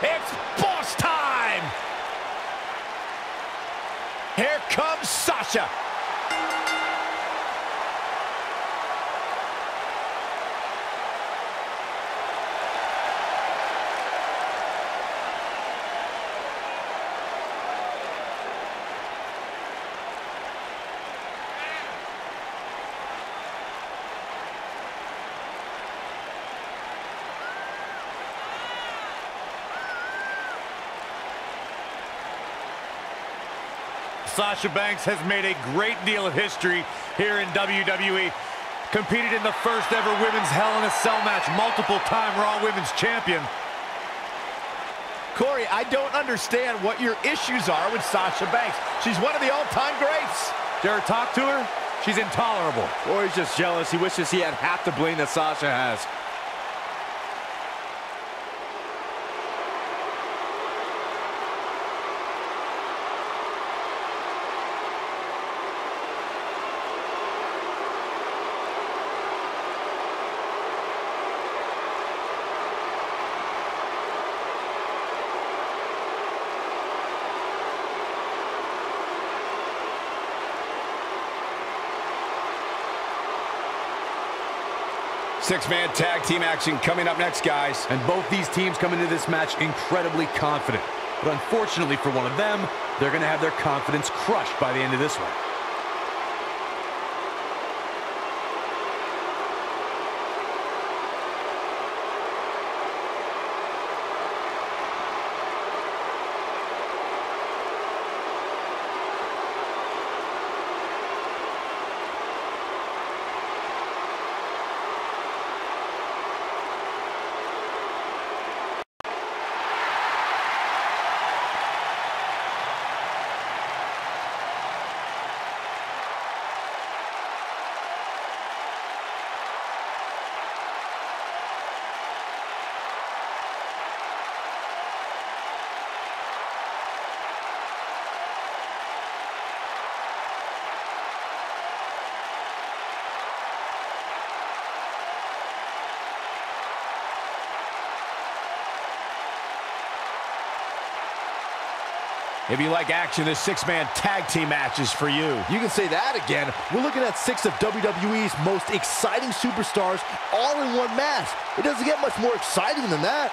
It's boss time! Here comes Sasha. Sasha Banks has made a great deal of history here in WWE. Competed in the first ever Women's Hell in a Cell match, multiple-time Raw Women's Champion. Corey, I don't understand what your issues are with Sasha Banks. She's one of the all-time greats. Jared, talk to her. She's intolerable. Corey's just jealous. He wishes he had half the bling that Sasha has. Six-man tag team action coming up next, guys. And both these teams come into this match incredibly confident. But unfortunately for one of them, they're going to have their confidence crushed by the end of this one. If you like action, this six-man tag team match is for you. You can say that again. We're looking at six of WWE's most exciting superstars all in one match. It doesn't get much more exciting than that.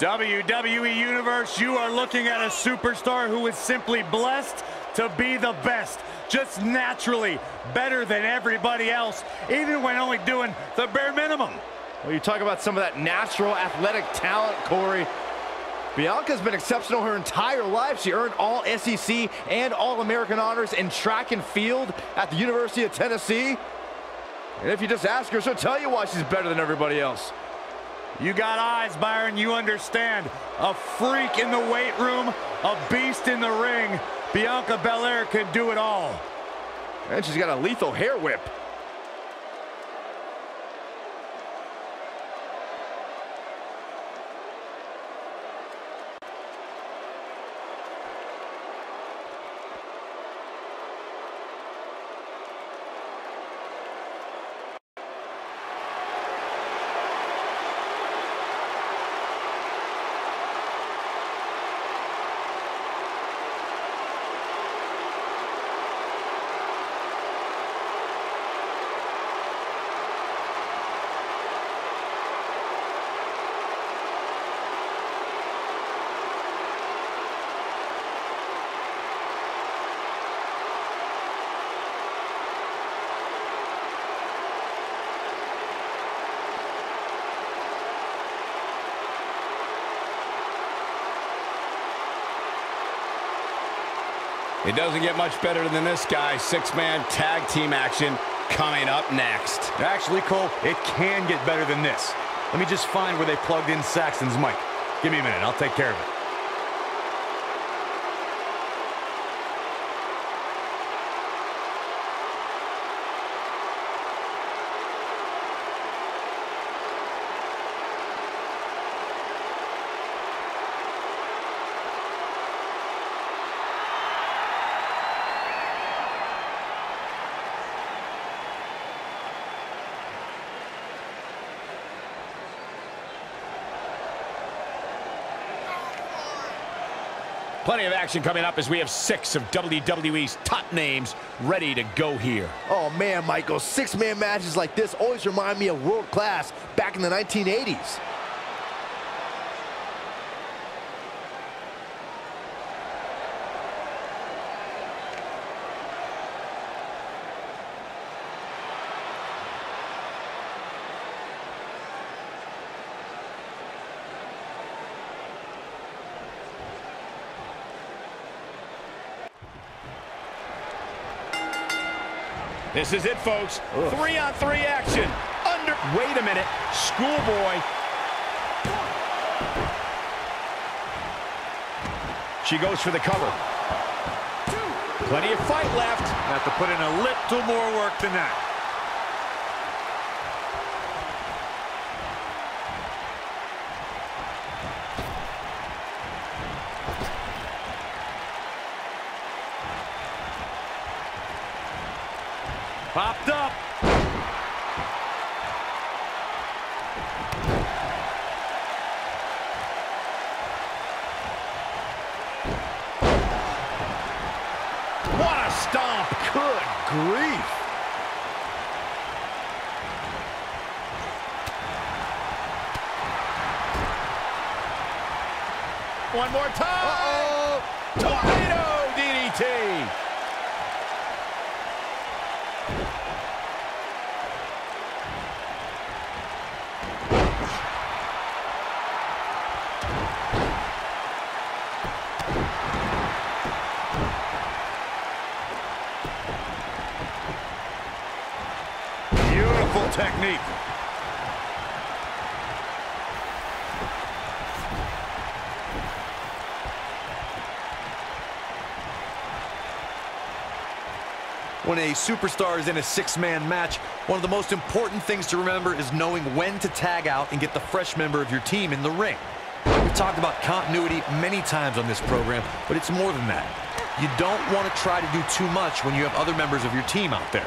WWE Universe, you are looking at a superstar who is simply blessed to be the best. Just naturally better than everybody else, even when only doing the bare minimum. Well, you talk about some of that natural athletic talent, Corey. Bianca's been exceptional her entire life. She earned all SEC and All-American honors in track and field at the University of Tennessee. And if you just ask her, she'll tell you why she's better than everybody else. You got eyes, Byron, you understand. A freak in the weight room, a beast in the ring. Bianca Belair can do it all. And she's got a lethal hair whip. It doesn't get much better than this guy. Six-man tag team action coming up next. Actually, Cole, it can get better than this. Let me just find where they plugged in Saxon's mic. Give me a minute. I'll take care of it. Plenty of action coming up as we have six of WWE's top names ready to go here. Oh man, Michael, six-man matches like this always remind me of World Class back in the 1980s. This is it, folks. Ugh. 3-on-3 action. Wait a minute. Schoolboy. She goes for the cover. Two. Plenty of fight left. Have to put in a little more work than that. Popped up. What a stomp. Good grief. One more time. Uh-oh. Tornado DDT. Technique. When a superstar is in a six-man match, one of the most important things to remember is knowing when to tag out and get the fresh member of your team in the ring. We've talked about continuity many times on this program, but it's more than that. You don't want to try to do too much when you have other members of your team out there.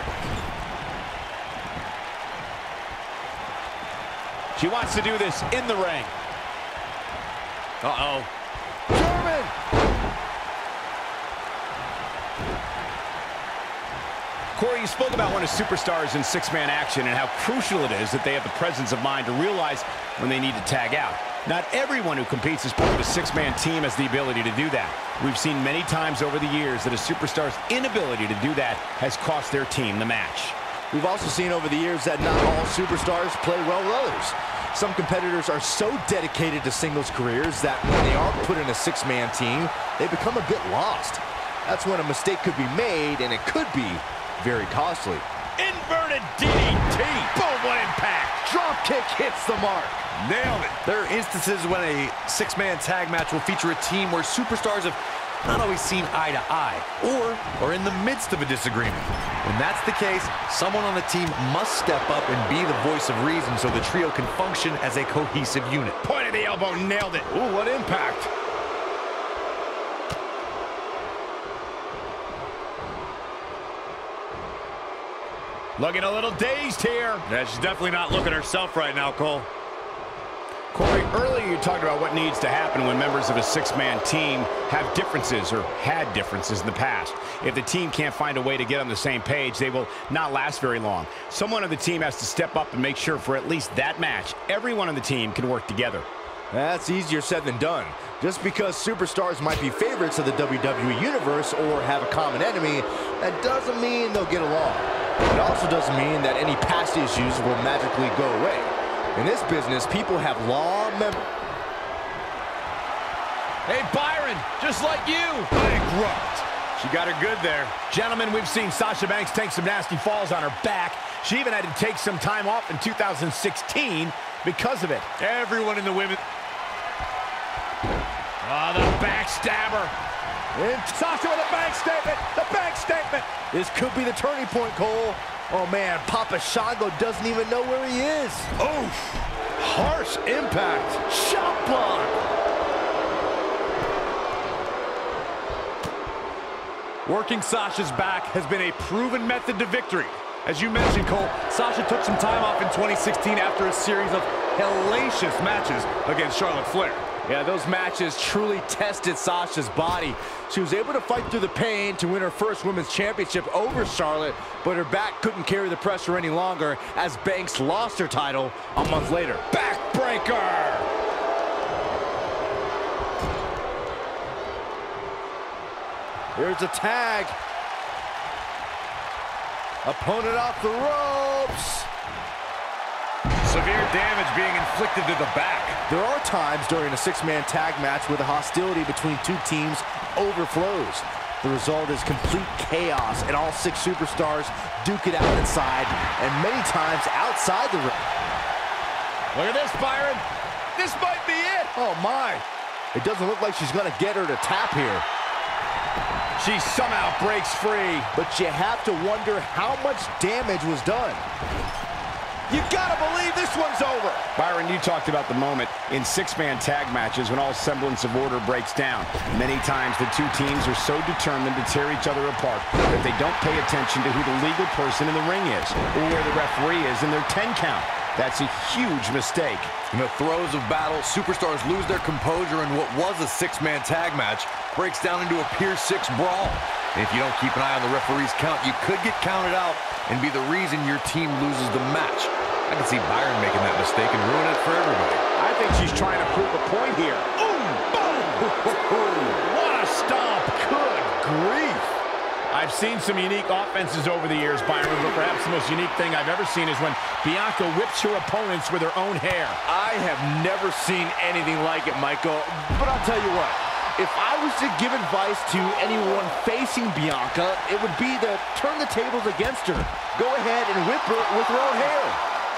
She wants to do this in the ring. Uh-oh. German! Corey, you spoke about one of superstars in six-man action and how crucial it is that they have the presence of mind to realize when they need to tag out. Not everyone who competes as part of a six-man team has the ability to do that. We've seen many times over the years that a superstar's inability to do that has cost their team the match. We've also seen over the years that not all superstars play well with others. Some competitors are so dedicated to singles careers that when they are put in a six-man team, they become a bit lost. That's when a mistake could be made, and it could be very costly. Inverted DDT! Boom, what impact! Drop kick hits the mark. Nailed it. There are instances when a six-man tag match will feature a team where superstars have not always seen eye to eye, or are in the midst of a disagreement. When that's the case, someone on the team must step up and be the voice of reason so the trio can function as a cohesive unit. Point of the elbow, nailed it. Ooh, what impact. Looking a little dazed here. Yeah, she's definitely not looking herself right now, Cole. Corey, earlier you talked about what needs to happen when members of a six-man team have differences or had differences in the past. If the team can't find a way to get on the same page, they will not last very long. Someone on the team has to step up and make sure for at least that match, everyone on the team can work together. That's easier said than done. Just because superstars might be favorites of the WWE Universe or have a common enemy, that doesn't mean they'll get along. It also doesn't mean that any past issues will magically go away. In this business, people have long memories. Hey, Byron, just like you. Bankrupt. She got her good there. Gentlemen, we've seen Sasha Banks take some nasty falls on her back. She even had to take some time off in 2016 because of it. Everyone in the women... Oh, the backstabber. And Sasha with a bank statement. The bank statement. This could be the turning point, Cole. Oh, man, Papa Shango doesn't even know where he is. Oof. Harsh impact. Shot block. Working Sasha's back has been a proven method to victory. As you mentioned, Cole, Sasha took some time off in 2016 after a series of hellacious matches against Charlotte Flair. Yeah, those matches truly tested Sasha's body. She was able to fight through the pain to win her first women's championship over Charlotte, but her back couldn't carry the pressure any longer as Banks lost her title a month later. Backbreaker! There's a tag. Opponent off the ropes. Severe damage being inflicted to the back. There are times during a six-man tag match where the hostility between two teams overflows. The result is complete chaos, and all six superstars duke it out inside, and many times outside the ring. Look at this, Byron. This might be it. Oh, my. It doesn't look like she's going to get her to tap here. She somehow breaks free. But you have to wonder how much damage was done. You gotta believe this one's over. Byron, you talked about the moment in six-man tag matches when all semblance of order breaks down. Many times the two teams are so determined to tear each other apart that they don't pay attention to who the legal person in the ring is or where the referee is in their 10 count. That's a huge mistake. In the throes of battle, superstars lose their composure in what was a six-man tag match breaks down into a Pier 6 brawl. If you don't keep an eye on the referee's count, you could get counted out and be the reason your team loses the match. I can see Byron making that mistake and ruining it for everybody. I think she's trying to prove a point here. Boom! Boom! What a stomp! Good grief! I've seen some unique offenses over the years, Byron, but perhaps the most unique thing I've ever seen is when Bianca whips her opponents with her own hair. I have never seen anything like it, Michael, but I'll tell you what. If I was to give advice to anyone facing Bianca, it would be to turn the tables against her. Go ahead and whip her with her own hair.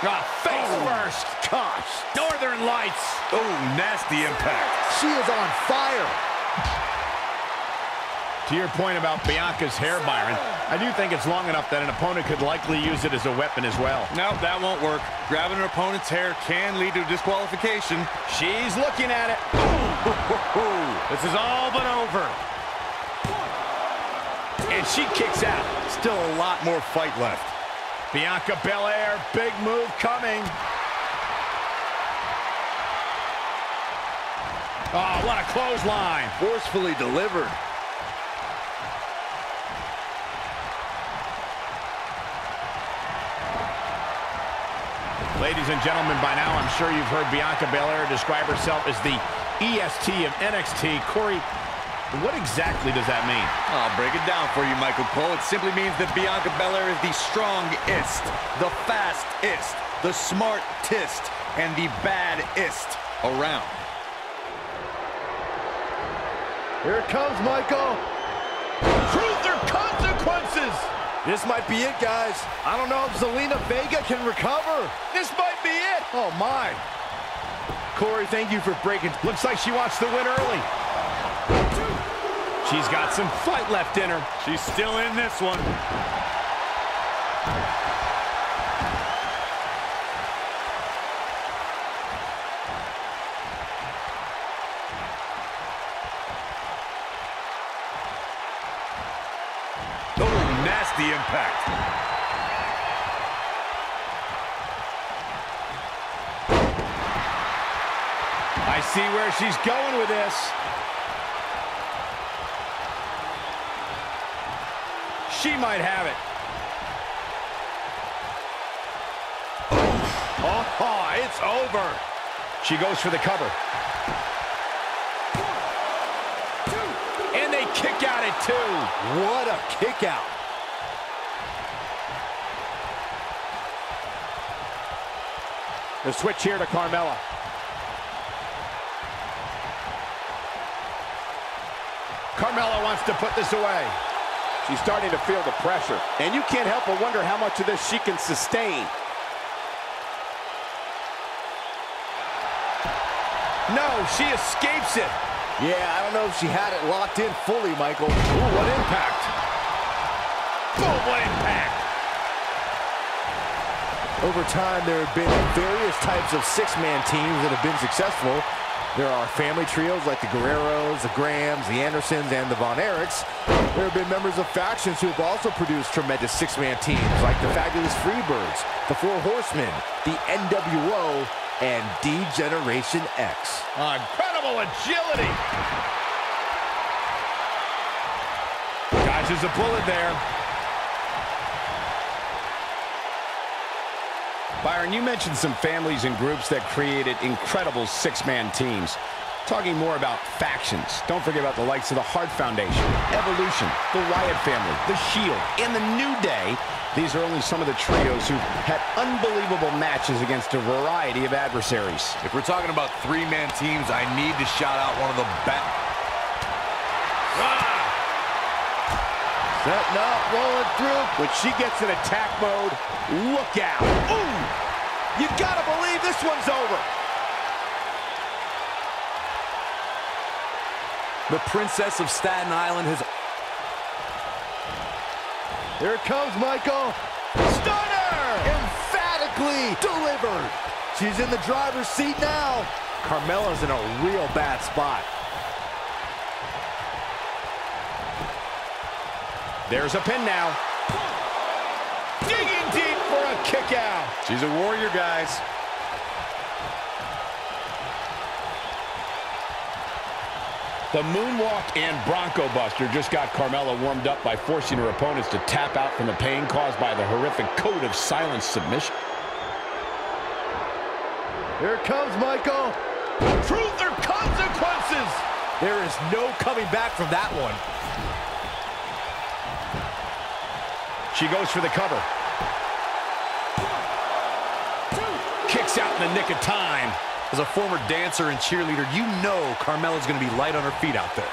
God, face first. Gosh. Northern Lights. Oh, nasty impact. She is on fire. To your point about Bianca's hair, Byron, I do think it's long enough that an opponent could likely use it as a weapon as well. No, that won't work. Grabbing an opponent's hair can lead to disqualification. She's looking at it. Boom. This is all but over. And she kicks out. Still a lot more fight left. Bianca Belair, big move coming. Oh, what a clothesline. Forcefully delivered. Ladies and gentlemen, by now I'm sure you've heard Bianca Belair describe herself as the EST of NXT. Corey, what exactly does that mean? I'll break it down for you, Michael Cole. It simply means that Bianca Belair is the strongest, the fastest, the smartest, and the baddest around. Here it comes, Michael. Truth or consequences? This might be it, guys. I don't know if Zelina Vega can recover. This might be it. Oh, my. Corey, thank you for breaking. Looks like she wants the win early. She's got some fight left in her. She's still in this one. Oh, nasty impact. I see where she's going with this. She might have it. Oh, it's over. She goes for the cover. And they kick out at two. What a kick out. The switch here to Carmella. Carmella wants to put this away. She's starting to feel the pressure. And you can't help but wonder how much of this she can sustain. No, she escapes it. Yeah, I don't know if she had it locked in fully, Michael. Ooh, what impact. Boom, what impact. Over time, there have been various types of six-man teams that have been successful. There are family trios like the Guerreros, the Grahams, the Andersons, and the Von Erichs. There have been members of factions who have also produced tremendous six-man teams, like the fabulous Freebirds, the Four Horsemen, the NWO, and D-Generation X. Incredible agility! Dodges a bullet there. Byron, you mentioned some families and groups that created incredible six-man teams. Talking more about factions, don't forget about the likes of the Hart Foundation, Evolution, the Wyatt Family, the Shield, and the New Day. These are only some of the trios who've had unbelievable matches against a variety of adversaries. If we're talking about three-man teams, I need to shout out one of the best. Setting up, rolling through. When she gets in attack mode, look out. Ooh! You gotta believe this one's over. The Princess of Staten Island has... Here it comes, Michael. Stunner! Emphatically delivered. She's in the driver's seat now. Carmella's in a real bad spot. There's a pin now. Digging deep for a kick out. She's a warrior, guys. The moonwalk and Bronco Buster just got Carmella warmed up by forcing her opponents to tap out from the pain caused by the horrific code of silence submission. Here it comes, Michael. Truth or consequences! There is no coming back from that one. She goes for the cover. Kicks out in the nick of time. As a former dancer and cheerleader, you know Carmella's going to be light on her feet out there.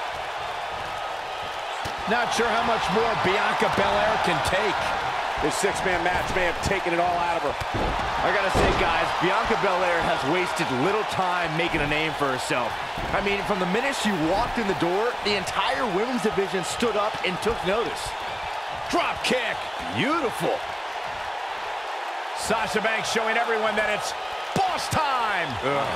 Not sure how much more Bianca Belair can take. This six-man match may have taken it all out of her. I got to say, guys, Bianca Belair has wasted little time making a name for herself. I mean, from the minute she walked in the door, the entire women's division stood up and took notice. Drop kick. Beautiful. Sasha Banks showing everyone that it's boss time! Ugh.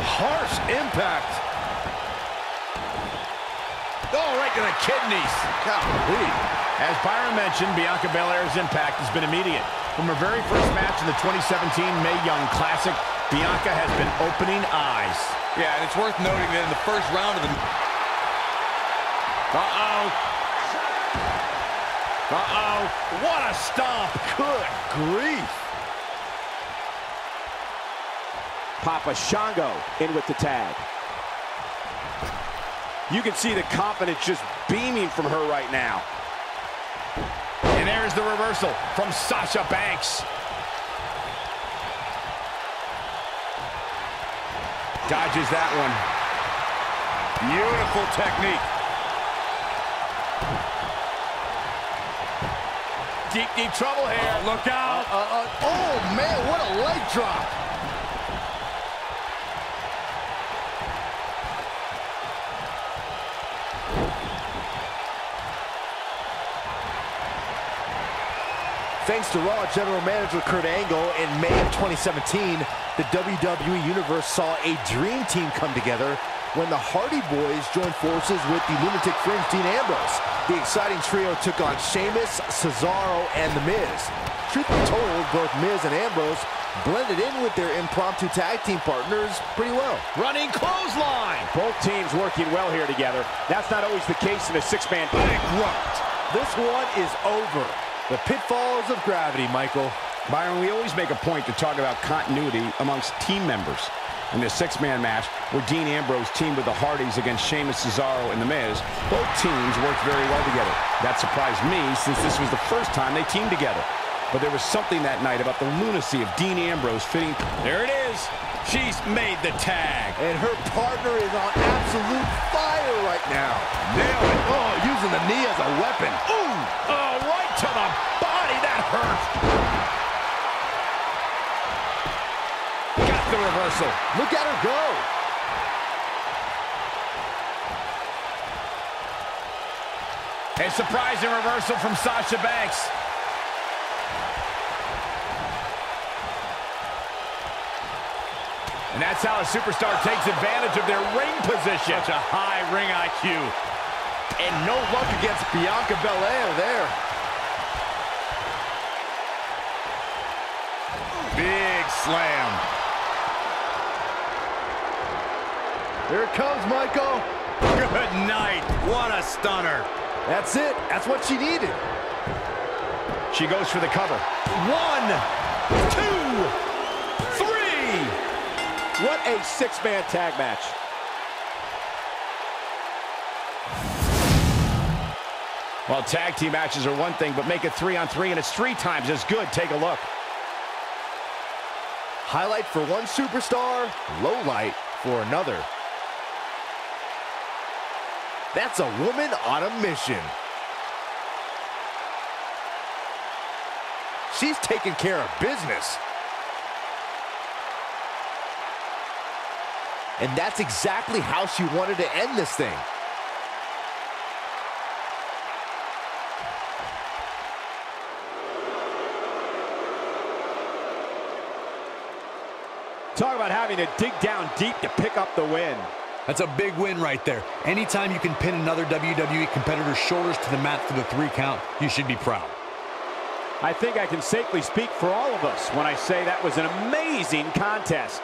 Harsh impact. Oh, right to the kidneys. Golly. As Byron mentioned, Bianca Belair's impact has been immediate. From her very first match in the 2017 Mae Young Classic, Bianca has been opening eyes. Yeah, and it's worth noting that in the first round of the... Uh-oh. Uh-oh, what a stomp. Good grief. Papa Shango in with the tag. You can see the confidence just beaming from her right now. And there's the reversal from Sasha Banks. Dodges that one. Beautiful technique. Deep, deep trouble here. Look out. Oh, man, what a leg drop. Thanks to Raw General Manager Kurt Angle in May of 2017, the WWE Universe saw a dream team come together when the Hardy Boys joined forces with the Lunatic Fringe Dean Ambrose. The exciting trio took on Sheamus, Cesaro, and The Miz. Truth be told, both Miz and Ambrose blended in with their impromptu tag team partners pretty well. Running clothesline! Both teams working well here together. That's not always the case in a six-man leg grunt. This one is over. The pitfalls of gravity, Michael. Byron, we always make a point to talk about continuity amongst team members. In the six-man match, where Dean Ambrose teamed with the Hardys against Sheamus, Cesaro, and The Miz, both teams worked very well together. That surprised me, since this was the first time they teamed together. But there was something that night about the lunacy of Dean Ambrose fitting... There it is! She's made the tag! And her partner is on absolute fire! Flair right now. Nail it. Oh, using the knee as a weapon. Ooh! Oh, right to the body. That hurts. Got the reversal. Look at her go. A surprising reversal from Sasha Banks. And that's how a superstar takes advantage of their ring position. Such a high ring IQ. And no luck against Bianca Belair there. Big slam. Here it comes, Michael. Good night. What a stunner. That's it. That's what she needed. She goes for the cover. 1, 2, 3. What a six-man tag match. Well, tag team matches are one thing, but make it 3-on-3, and it's 3 times as good. Take a look. Highlight for one superstar, low light for another. That's a woman on a mission. She's taking care of business. And that's exactly how she wanted to end this thing. Talk about having to dig down deep to pick up the win. That's a big win right there. Anytime you can pin another WWE competitor's shoulders to the mat for the 3 count, you should be proud. I think I can safely speak for all of us when I say that was an amazing contest.